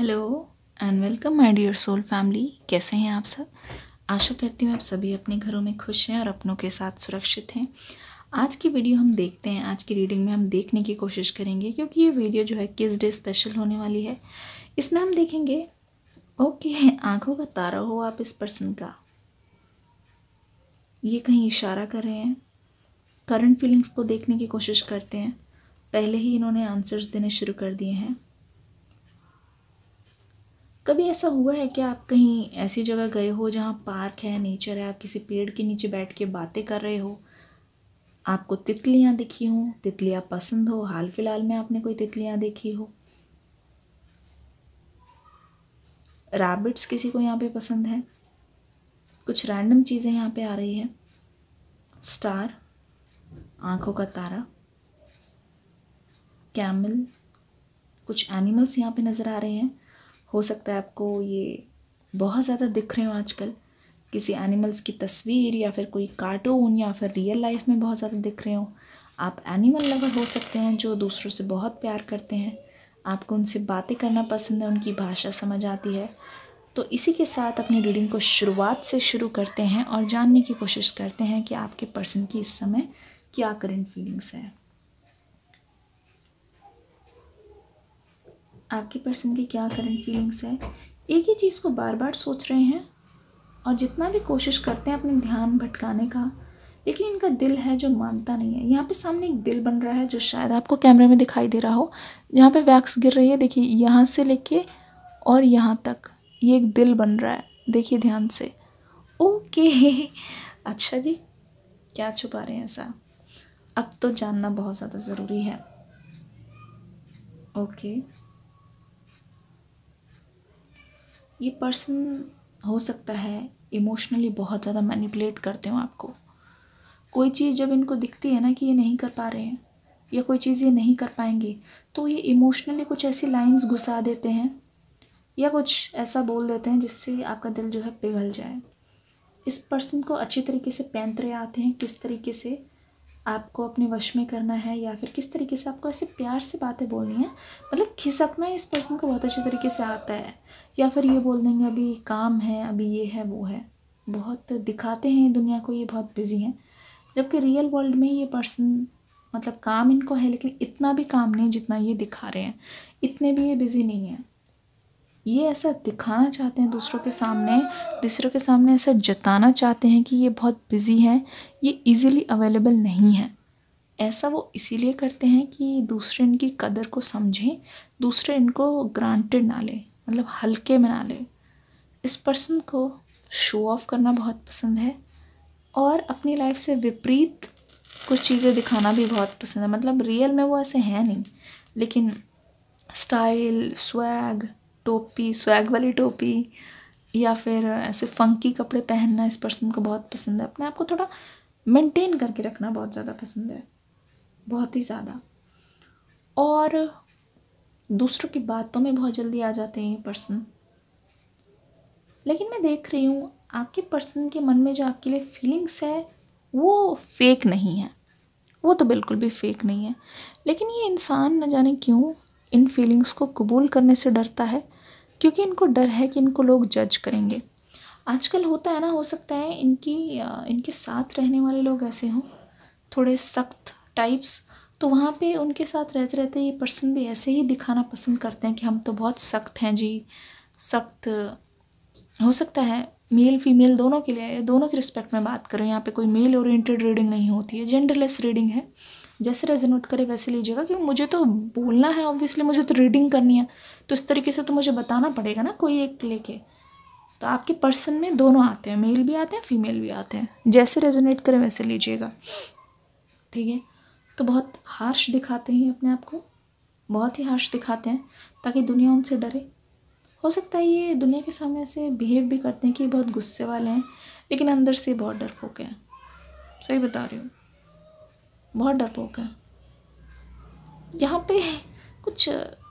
Hello and welcome my dear soul family. कैसे हैं आप सब? आशा करती हूँ आप सभी अपने घरों में खुश हैं और अपनों के साथ सुरक्षित हैं। आज की वीडियो हम देखते हैं, आज की रीडिंग में हम देखने की कोशिश करेंगे, क्योंकि ये वीडियो जो है किस डे स्पेशल होने वाली है। इसमें हम देखेंगे ओके, आँखों का तारा हो आप इस पर्सन का, ये कहीं इशारा कर रहे हैं। करंट फीलिंग्स को देखने की कोशिश करते हैं। पहले ही इन्होंने आंसर्स देने शुरू कर दिए हैं। कभी ऐसा हुआ है कि आप कहीं ऐसी जगह गए हो जहाँ पार्क है, नेचर है, आप किसी पेड़ के नीचे बैठ के बातें कर रहे हो, आपको तितलियाँ दिखी हों, तितलियाँ पसंद हो, हाल फिलहाल में आपने कोई तितलियाँ देखी हो, रैबिट्स किसी को यहाँ पे पसंद है, कुछ रैंडम चीज़ें यहाँ पे आ रही है। स्टार, आँखों का तारा, कैमल, कुछ एनिमल्स यहाँ पे नज़र आ रहे हैं। हो सकता है आपको ये बहुत ज़्यादा दिख रहे हो आजकल, किसी एनिमल्स की तस्वीर या फिर कोई कार्टून या फिर रियल लाइफ में बहुत ज़्यादा दिख रहे हो। आप एनिमल लवर हो सकते हैं जो दूसरों से बहुत प्यार करते हैं, आपको उनसे बातें करना पसंद है, उनकी भाषा समझ आती है। तो इसी के साथ अपनी रीडिंग को शुरुआत से शुरू करते हैं और जानने की कोशिश करते हैं कि आपके पर्सन की इस समय क्या करंट फीलिंग्स है, आपके पर्सन की क्या करंट फीलिंग्स है। एक ही चीज़ को बार बार सोच रहे हैं और जितना भी कोशिश करते हैं अपने ध्यान भटकाने का, लेकिन इनका दिल है जो मानता नहीं है। यहाँ पे सामने एक दिल बन रहा है जो शायद आपको कैमरे में दिखाई दे रहा हो, जहाँ पे वैक्स गिर रही है। देखिए यहाँ से लेके और यहाँ तक ये एक दिल बन रहा है, देखिए ध्यान से। ओके, अच्छा जी, क्या छुपा रहे हैं ऐसा, अब तो जानना बहुत ज़्यादा ज़रूरी है। ओके, ये पर्सन हो सकता है इमोशनली बहुत ज़्यादा मैनिपुलेट करते हो आपको। कोई चीज़ जब इनको दिखती है ना कि ये नहीं कर पा रहे हैं या कोई चीज़ ये नहीं कर पाएंगे, तो ये इमोशनली कुछ ऐसी लाइंस घुसा देते हैं या कुछ ऐसा बोल देते हैं जिससे आपका दिल जो है पिघल जाए। इस पर्सन को अच्छी तरीके से पैंतरे आते हैं, किस तरीके से आपको अपने वश में करना है या फिर किस तरीके से आपको ऐसे प्यार से बातें बोलनी है। मतलब खिसकना इस पर्सन को बहुत अच्छे तरीके से आता है, या फिर ये बोल देंगे अभी काम है, अभी ये है वो है, बहुत दिखाते हैं दुनिया को ये बहुत बिजी हैं। जबकि रियल वर्ल्ड में ये पर्सन मतलब काम इनको है, लेकिन इतना भी काम नहीं जितना ये दिखा रहे हैं, इतने भी ये बिज़ी नहीं हैं। ये ऐसा दिखाना चाहते हैं दूसरों के सामने, ऐसा जताना चाहते हैं कि ये बहुत बिज़ी हैं, ये इजीली अवेलेबल नहीं है। ऐसा वो इसीलिए करते हैं कि दूसरे इनकी कदर को समझें, दूसरे इनको ग्रांटेड ना लें, मतलब हल्के में ना लें। इस पर्सन को शो ऑफ करना बहुत पसंद है और अपनी लाइफ से विपरीत कुछ चीज़ें दिखाना भी बहुत पसंद है। मतलब रियल में वो ऐसे हैं नहीं, लेकिन स्टाइल, स्वैग, टोपी, स्वैग वाली टोपी या फिर ऐसे फंकी कपड़े पहनना इस पर्सन को बहुत पसंद है। अपने आप को थोड़ा मेंटेन करके रखना बहुत ज़्यादा पसंद है, बहुत ही ज़्यादा। और दूसरों की बातों में बहुत जल्दी आ जाते हैं ये पर्सन। लेकिन मैं देख रही हूँ आपके पर्सन के मन में जो आपके लिए फीलिंग्स है वो फेक नहीं है, वो तो बिल्कुल भी फेक नहीं है। लेकिन ये इंसान न जाने क्यों इन फीलिंग्स को कबूल करने से डरता है, क्योंकि इनको डर है कि इनको लोग जज करेंगे। आजकल होता है ना, हो सकता है इनके साथ रहने वाले लोग ऐसे हों, थोड़े सख्त टाइप्स, तो वहाँ पे उनके साथ रहते रहते ये पर्सन भी ऐसे ही दिखाना पसंद करते हैं कि हम तो बहुत सख्त हैं जी, सख्त। हो सकता है मेल फीमेल दोनों के लिए, दोनों के रिस्पेक्ट में बात करें, यहाँ पे कोई मेल ओरिएंटेड रीडिंग नहीं होती है, जेंडरलेस रीडिंग है। जैसे रेजोनेट करे वैसे लीजिएगा, क्योंकि मुझे तो बोलना है ऑब्वियसली, मुझे तो रीडिंग करनी है, तो इस तरीके से तो मुझे बताना पड़ेगा ना कोई एक लेके। तो आपके पर्सन में दोनों आते हैं, मेल भी आते हैं फीमेल भी आते हैं, जैसे रेजोनेट करे वैसे लीजिएगा, ठीक है। तो बहुत हार्श दिखाते हैं अपने आप को, बहुत ही हार्श दिखाते हैं ताकि दुनिया उनसे डरे। हो सकता है ये दुनिया के सामने से बिहेव भी करते हैं कि बहुत गुस्से वाले हैं, लेकिन अंदर से बहुत डरपोक हैं। सही बता रही हूँ, बहुत डरपोक है। यहाँ पे कुछ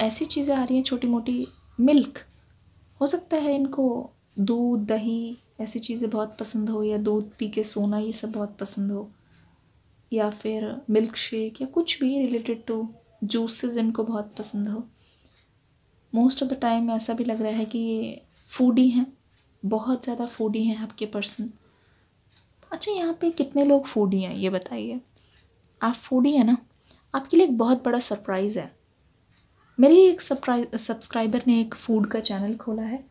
ऐसी चीज़ें आ रही हैं, छोटी मोटी मिल्क, हो सकता है इनको दूध दही ऐसी चीज़ें बहुत पसंद हो, या दूध पी के सोना ये सब बहुत पसंद हो, या फिर मिल्क शेक या कुछ भी रिलेटेड टू जूसेस इनको बहुत पसंद हो। मोस्ट ऑफ द टाइम ऐसा भी लग रहा है कि ये फूडी हैं, बहुत ज़्यादा फूडी हैं आपके पर्सन। अच्छा, यहाँ पे कितने लोग फूडी हैं ये बताइए। आप फूडी हैं ना, आपके लिए एक बहुत बड़ा सरप्राइज़ है। मेरे एक सब्सक्राइबर ने एक फ़ूड का चैनल खोला है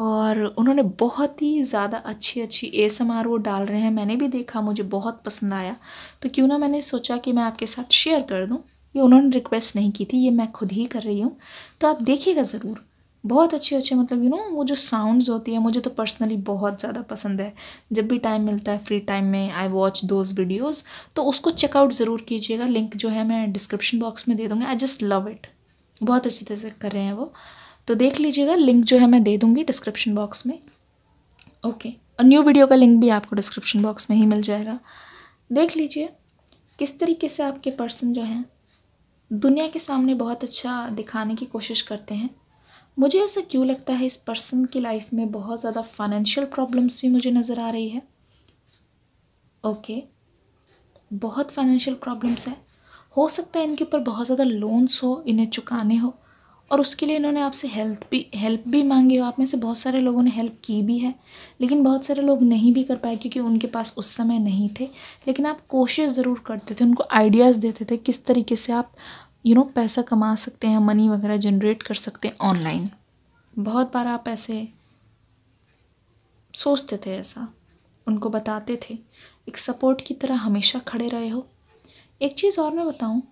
और उन्होंने बहुत ही ज़्यादा अच्छी ASMR वो डाल रहे हैं। मैंने भी देखा, मुझे बहुत पसंद आया, तो क्यों ना मैंने सोचा कि मैं आपके साथ शेयर कर दूं। ये उन्होंने रिक्वेस्ट नहीं की थी, ये मैं खुद ही कर रही हूँ, तो आप देखिएगा ज़रूर। बहुत अच्छे मतलब वो जो साउंड्स होती है, मुझे तो पर्सनली बहुत ज़्यादा पसंद है। जब भी टाइम मिलता है फ्री टाइम में आई वॉच दोज वीडियोज़, तो उसको चेकआउट ज़रूर कीजिएगा। लिंक जो है मैं डिस्क्रिप्शन बॉक्स में दे दूँगी। आई जस्ट लव इट, बहुत अच्छी तरह से कर रहे हैं वो, तो देख लीजिएगा। लिंक जो है मैं दे दूँगी डिस्क्रिप्शन बॉक्स में। ओके, और न्यू वीडियो का लिंक भी आपको डिस्क्रिप्शन बॉक्स में ही मिल जाएगा। देख लीजिए किस तरीके से आपके पर्सन जो हैं दुनिया के सामने बहुत अच्छा दिखाने की कोशिश करते हैं। मुझे ऐसा क्यों लगता है, इस पर्सन की लाइफ में बहुत ज़्यादा फाइनेंशियल प्रॉब्लम्स भी मुझे नज़र आ रही है। ओके, बहुत फाइनेंशियल प्रॉब्लम्स है। हो सकता है इनके ऊपर बहुत ज़्यादा लोन्स हो, इन्हें चुकाने हो, और उसके लिए इन्होंने आपसे हेल्प भी मांगी हो। आप में से बहुत सारे लोगों ने हेल्प की भी है, लेकिन बहुत सारे लोग नहीं भी कर पाए क्योंकि उनके पास उस समय नहीं थे। लेकिन आप कोशिश ज़रूर करते थे, उनको आइडियाज़ देते थे किस तरीके से आप पैसा कमा सकते हैं, मनी वगैरह जनरेट कर सकते हैं ऑनलाइन। बहुत बार आप ऐसे सोचते थे, ऐसा उनको बताते थे, एक सपोर्ट की तरह हमेशा खड़े रहे हो। एक चीज़ और मैं बताऊँ,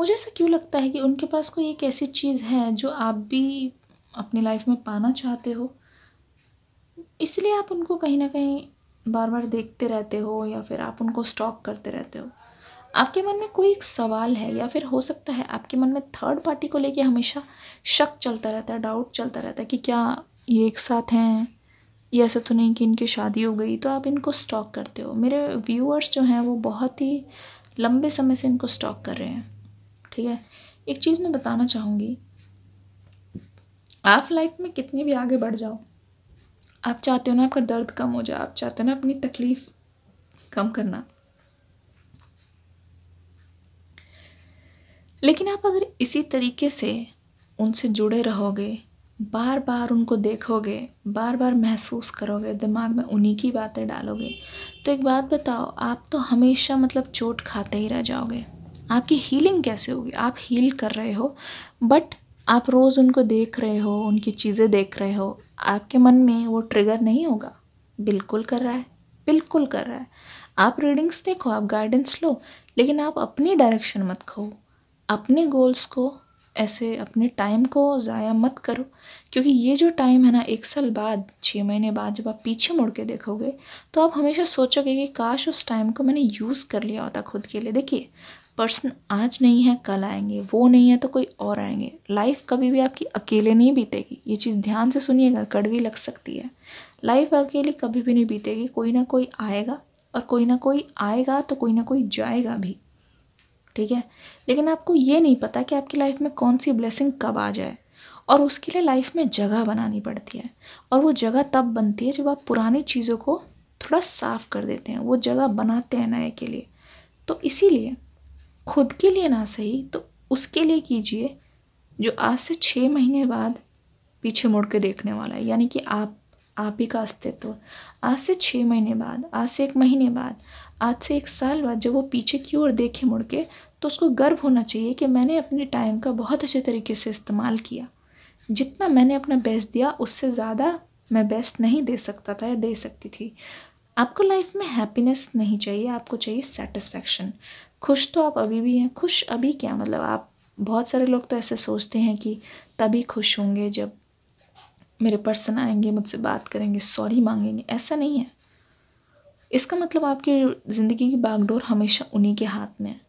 मुझे ऐसा क्यों लगता है कि उनके पास कोई एक ऐसी चीज़ है जो आप भी अपनी लाइफ में पाना चाहते हो, इसलिए आप उनको कहीं ना कहीं बार बार देखते रहते हो या फिर आप उनको स्टॉक करते रहते हो। आपके मन में कोई एक सवाल है, या फिर हो सकता है आपके मन में थर्ड पार्टी को लेके हमेशा शक चलता रहता है, डाउट चलता रहता है कि क्या ये एक साथ हैं, ये ऐसा तो नहीं कि इनकी शादी हो गई, तो आप इनको स्टॉक करते हो। मेरे व्यूअर्स जो हैं वो बहुत ही लंबे समय से इनको स्टॉक कर रहे हैं, ठीक है। एक चीज़ मैं बताना चाहूँगी, आप लाइफ में कितनी भी आगे बढ़ जाओ, आप चाहते हो ना आपका दर्द कम हो जाए, आप चाहते हो ना अपनी तकलीफ़ कम करना, लेकिन आप अगर इसी तरीके से उनसे जुड़े रहोगे, बार बार उनको देखोगे, बार बार महसूस करोगे, दिमाग में उन्हीं की बातें डालोगे, तो एक बात बताओ, आप तो हमेशा चोट खाते ही रह जाओगे। आपकी हीलिंग कैसे होगी? आप हील कर रहे हो, बट आप रोज़ उनको देख रहे हो, उनकी चीज़ें देख रहे हो, आपके मन में वो ट्रिगर नहीं होगा। बिल्कुल कर रहा है, बिल्कुल कर रहा है। आप रीडिंग्स देखो, आप गाइडेंस लो, लेकिन आप अपनी डायरेक्शन मत खो, अपने गोल्स को ऐसे अपने टाइम को ज़ाया मत करो, क्योंकि ये जो टाइम है ना, 1 साल बाद, 6 महीने बाद जब आप पीछे मुड़ के देखोगे तो आप हमेशा सोचोगे कि काश उस टाइम को मैंने यूज़ कर लिया होता खुद के लिए। देखिए, पर्सन आज नहीं है कल आएंगे, वो नहीं है तो कोई और आएंगे। लाइफ कभी भी आपकी अकेले नहीं बीतेगी, ये चीज़ ध्यान से सुनिएगा, कड़वी लग सकती है। लाइफ अकेले कभी भी नहीं बीतेगी, कोई ना कोई आएगा, और कोई ना कोई आएगा तो कोई ना कोई जाएगा भी, ठीक है। लेकिन आपको ये नहीं पता कि आपकी लाइफ में कौन सी ब्लेसिंग कब आ जाए, और उसके लिए लाइफ में जगह बनानी पड़ती है, और वो जगह तब बनती है जब आप पुरानी चीज़ों को थोड़ा साफ़ कर देते हैं, वो जगह बनाते हैं नए के लिए। तो इसीलिए खुद के लिए ना सही तो उसके लिए कीजिए जो आज से 6 महीने बाद पीछे मुड़ के देखने वाला है, यानी कि आप ही का अस्तित्व। आज से 6 महीने बाद, आज से 1 महीने बाद, आज से 1 साल बाद जब वो पीछे की ओर देखे मुड़ के, तो उसको गर्व होना चाहिए कि मैंने अपने टाइम का बहुत अच्छे तरीके से इस्तेमाल किया। जितना मैंने अपना बेस्ट दिया, उससे ज़्यादा मैं बेस्ट नहीं दे सकता था या दे सकती थी। आपको लाइफ में हैप्पीनेस नहीं चाहिए, आपको चाहिए सेटिस्फैक्शन। खुश तो आप अभी भी हैं, खुश अभी क्या आप, बहुत सारे लोग तो ऐसे सोचते हैं कि तभी खुश होंगे जब मेरे पर्सन आएंगे, मुझसे बात करेंगे, सॉरी मांगेंगे। ऐसा नहीं है, इसका मतलब आपकी ज़िंदगी की बागडोर हमेशा उन्हीं के हाथ में है।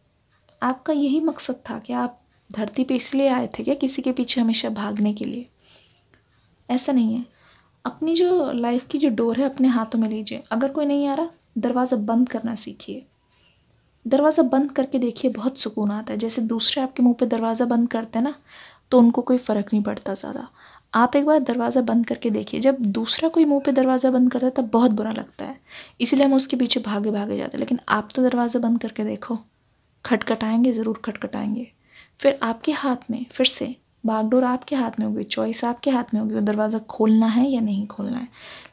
आपका यही मकसद था कि आप धरती पे इसलिए आए थे क्या किसी के पीछे हमेशा भागने के लिए? ऐसा नहीं है। अपनी जो लाइफ की जो डोर है अपने हाथों में लीजिए। अगर कोई नहीं आ रहा, दरवाज़ा बंद करना सीखिए, दरवाज़ा बंद करके देखिए, बहुत सुकून आता है। जैसे दूसरे आपके मुंह पे दरवाज़ा बंद करते हैं ना, तो उनको कोई फ़र्क नहीं पड़ता ज़्यादा। आप एक बार दरवाज़ा बंद करके देखिए। जब दूसरा कोई मुंह पे दरवाज़ा बंद करता है तब बहुत बुरा लगता है, इसीलिए हम उसके पीछे भागे जाते हैं। लेकिन आप तो दरवाज़ा बंद करके देखो, खटखटाएंगे ज़रूर, खटखटाएंगे। फिर आपके हाथ में फिर से बागडोर आपके हाथ में होगी, चॉइस आपके हाथ में होगी, वो दरवाज़ा खोलना है या नहीं खोलना है।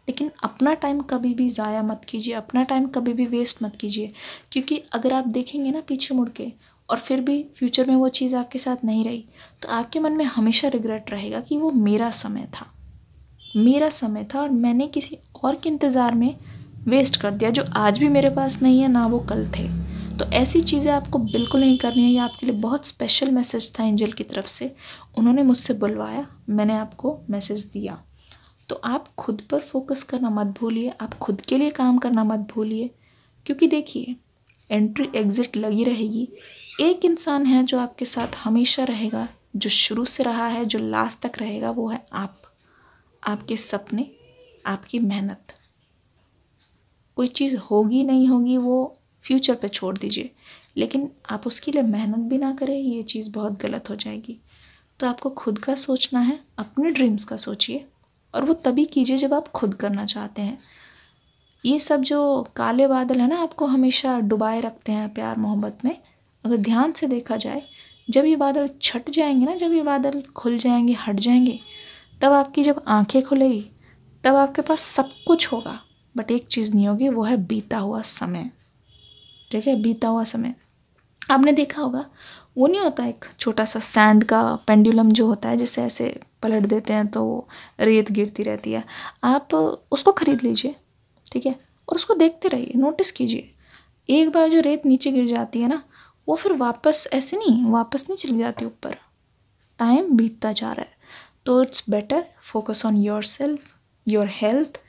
लेकिन अपना टाइम कभी भी ज़ाया मत कीजिए, अपना टाइम कभी भी वेस्ट मत कीजिए, क्योंकि अगर आप देखेंगे ना पीछे मुड़ के और फिर भी फ्यूचर में वो चीज़ आपके साथ नहीं रही तो आपके मन में हमेशा रिग्रेट रहेगा कि वो मेरा समय था और मैंने किसी और के इंतज़ार में वेस्ट कर दिया, जो आज भी मेरे पास नहीं है ना वो कल थे। तो ऐसी चीज़ें आपको बिल्कुल नहीं करनी है। ये आपके लिए बहुत स्पेशल मैसेज था एंजल की तरफ से, उन्होंने मुझसे बुलवाया, मैंने आपको मैसेज दिया। तो आप खुद पर फोकस करना मत भूलिए, आप खुद के लिए काम करना मत भूलिए, क्योंकि देखिए एंट्री एग्ज़िट लगी रहेगी। एक इंसान है जो आपके साथ हमेशा रहेगा, जो शुरू से रहा है, जो लास्ट तक रहेगा, वो है आप, आपके सपने, आपकी मेहनत। कोई चीज़ होगी नहीं होगी वो फ्यूचर पे छोड़ दीजिए, लेकिन आप उसके लिए मेहनत भी ना करें, ये चीज़ बहुत गलत हो जाएगी। तो आपको खुद का सोचना है, अपने ड्रीम्स का सोचिए, और वो तभी कीजिए जब आप खुद करना चाहते हैं। ये सब जो काले बादल है ना आपको हमेशा डुबाए रखते हैं प्यार मोहब्बत में, अगर ध्यान से देखा जाए जब ये बादल छट जाएंगे ना, जब ये बादल खुल जाएंगे, हट जाएंगे, तब आपकी जब आंखें खुलेगी तब आपके पास सब कुछ होगा, बट एक चीज़ नहीं होगी, वो है बीता हुआ समय। ठीक है, बीता हुआ समय आपने देखा होगा, वो नहीं होता एक छोटा सा सैंड का पेंडुलम जो होता है, जिसे ऐसे पलट देते हैं तो रेत गिरती रहती है, आप उसको ख़रीद लीजिए, ठीक है, और उसको देखते रहिए, नोटिस कीजिए। एक बार जो रेत नीचे गिर जाती है ना वो फिर वापस ऐसे नहीं, वापस नहीं चली जाती ऊपर, टाइम बीतता जा रहा है। तो it's better focus on yourself, your health,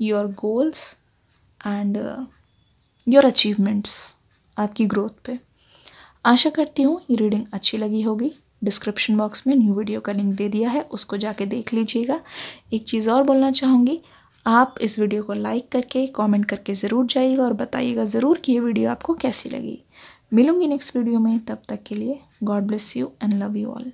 your goals and your achievements, आपकी ग्रोथ पे। आशा करती हूँ ये रीडिंग अच्छी लगी होगी। डिस्क्रिप्शन बॉक्स में न्यू वीडियो का लिंक दे दिया है, उसको जाके देख लीजिएगा। एक चीज़ और बोलना चाहूँगी, आप इस वीडियो को लाइक करके कमेंट करके ज़रूर जाइएगा और बताइएगा ज़रूर कि ये वीडियो आपको कैसी लगी। मिलूँगी नेक्स्ट वीडियो में, तब तक के लिए God bless you and love you all.